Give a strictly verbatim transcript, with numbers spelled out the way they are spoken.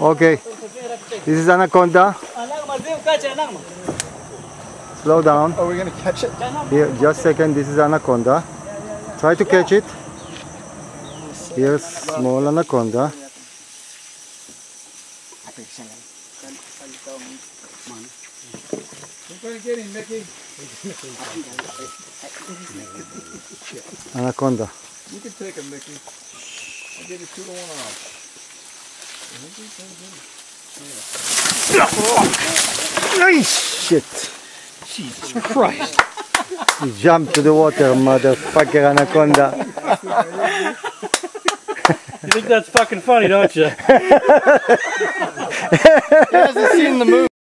Okay. This is anaconda. Slow down. Are we going to catch it? Here, just a second. This is anaconda. Try to catch it. Here's small anaconda. Anaconda. You can take him, Mickey. I'll give you two to one off. Nice shit. Jesus Christ. You jumped to the water, motherfucker anaconda. You think that's fucking funny, don't you? You guys have seen the movie.